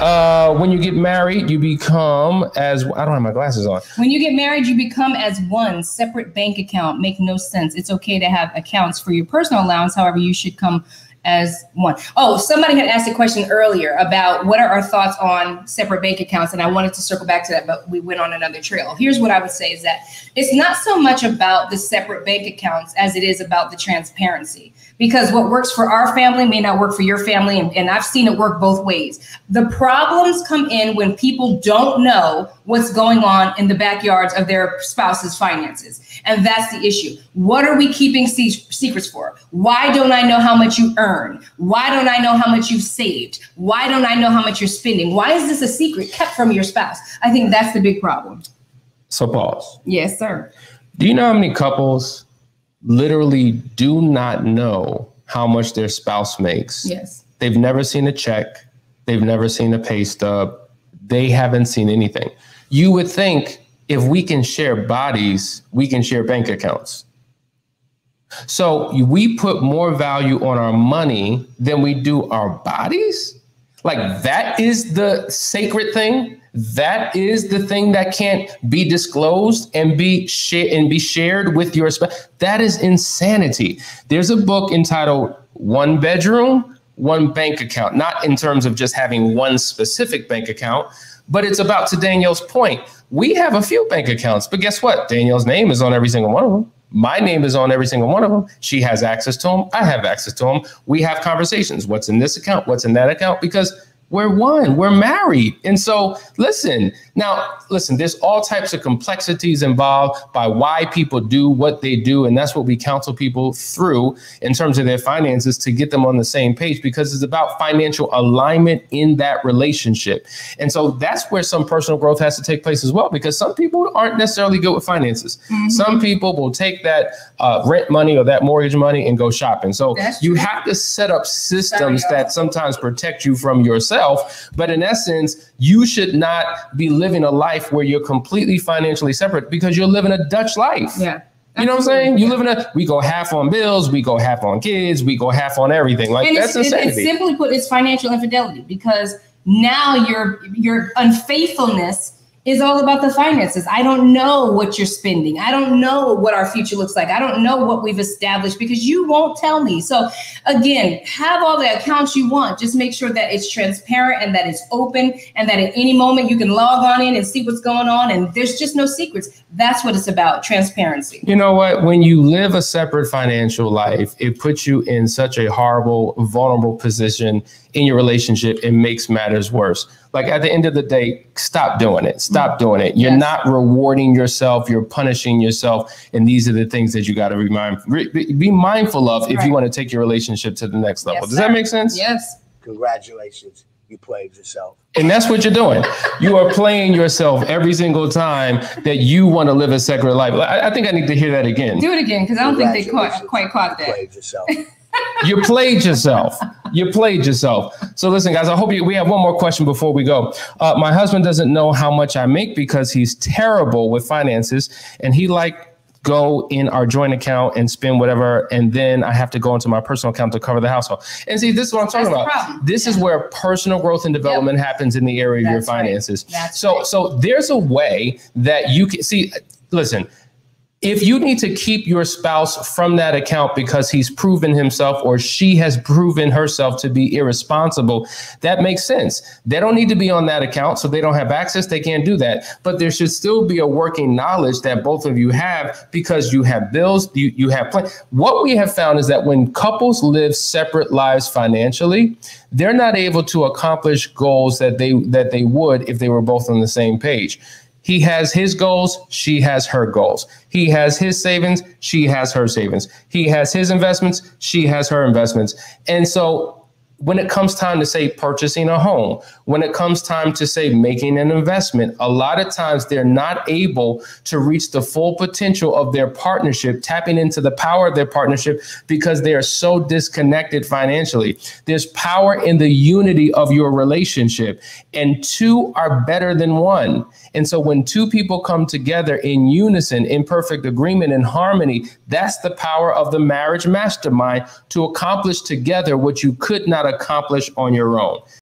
When you get married, you become as, I don't have my glasses on. When you get married, you become as one separate bank account. Make no sense. It's okay to have accounts for your personal allowance. However, you should come as one. Oh, somebody had asked a question earlier about what are our thoughts on separate bank accounts. And I wanted to circle back to that, but we went on another trail. Here's what I would say is that it's not so much about the separate bank accounts as it is about the transparency, because what works for our family may not work for your family. And I've seen it work both ways. The problems come in when people don't know what's going on in the backyards of their spouse's finances. And that's the issue. What are we keeping secrets for? Why don't I know how much you earn? Why don't I know how much you've saved? Why don't I know how much you're spending? Why is this a secret kept from your spouse? I think that's the big problem. So pause. Yes, sir. Do you know how many couples literally do not know how much their spouse makes? Yes. They've never seen a check. They've never seen a pay stub. They haven't seen anything. You would think if we can share bodies, we can share bank accounts. So we put more value on our money than we do our bodies. Like that is the sacred thing. That is the thing that can't be disclosed and be shared with your spouse. That is insanity. There's a book entitled One Bedroom, One Bank Account, not in terms of just having one specific bank account, but it's about, to Danielle's point, we have a few bank accounts, but guess what? Danielle's name is on every single one of them. My name is on every single one of them. She has access to them. I have access to them. We have conversations. What's in this account? What's in that account? Because we're one. We're married. And so, listen. Now, listen, there's all types of complexities involved by why people do what they do. And that's what we counsel people through in terms of their finances to get them on the same page, because it's about financial alignment in that relationship. And so that's where some personal growth has to take place as well, because some people aren't necessarily good with finances. Mm-hmm. Some people will take that rent money or that mortgage money and go shopping. So that's you true. Have to set up systems that sometimes protect you from yourself. But in essence, you should not be living a life where you're completely financially separate, because you're living a Dutch life. Yeah. You know what I'm saying? You live in a, we go half on bills, we go half on kids, we go half on everything. Like, and that's insanity. It's simply put, it's financial infidelity, because now your unfaithfulness is all about the finances. I don't know what you're spending. I don't know what our future looks like. I don't know what we've established, because you won't tell me. So again, have all the accounts you want. Just make sure that it's transparent and that it's open and that at any moment you can log on in and see what's going on. And there's just no secrets. That's what it's about, transparency. You know what? When you live a separate financial life, it puts you in such a horrible, vulnerable position in your relationship. It makes matters worse. Like at the end of the day, stop doing it. Stop doing it. You're not rewarding yourself. You're punishing yourself. And these are the things that you got to be mindful of if you want to take your relationship to the next level. Yes, Does that make sense? Yes. Congratulations. You played yourself. And that's what you're doing. You are playing yourself every single time that you want to live a secular life. I think I need to hear that again. Do it again, because I don't think they quite caught that. You played yourself. You played yourself. You played yourself. So listen, guys, I hope we have one more question before we go. My husband doesn't know how much I make because he's terrible with finances, and he go in our joint account and spend whatever, and then I have to go into my personal account to cover the household. And see, this is what I'm talking about. This is where personal growth and development happens in the area of your finances. So there's a way that you can see, listen, if you need to keep your spouse from that account because he's proven himself or she has proven herself to be irresponsible, that makes sense. They don't need to be on that account, so they don't have access. They can't do that. But there should still be a working knowledge that both of you have, because you have bills, you have plans. What we have found is that when couples live separate lives financially, they're not able to accomplish goals that they would if they were both on the same page. He has his goals. She has her goals. He has his savings. She has her savings. He has his investments. She has her investments. And so when it comes time to say purchasing a home, when it comes time to say making an investment, a lot of times they're not able to reach the full potential of their partnership, tapping into the power of their partnership, because they are so disconnected financially. There's power in the unity of your relationship, and two are better than one. And so when two people come together in unison, in perfect agreement and harmony, that's the power of the marriage mastermind to accomplish together what you could not accomplish on your own.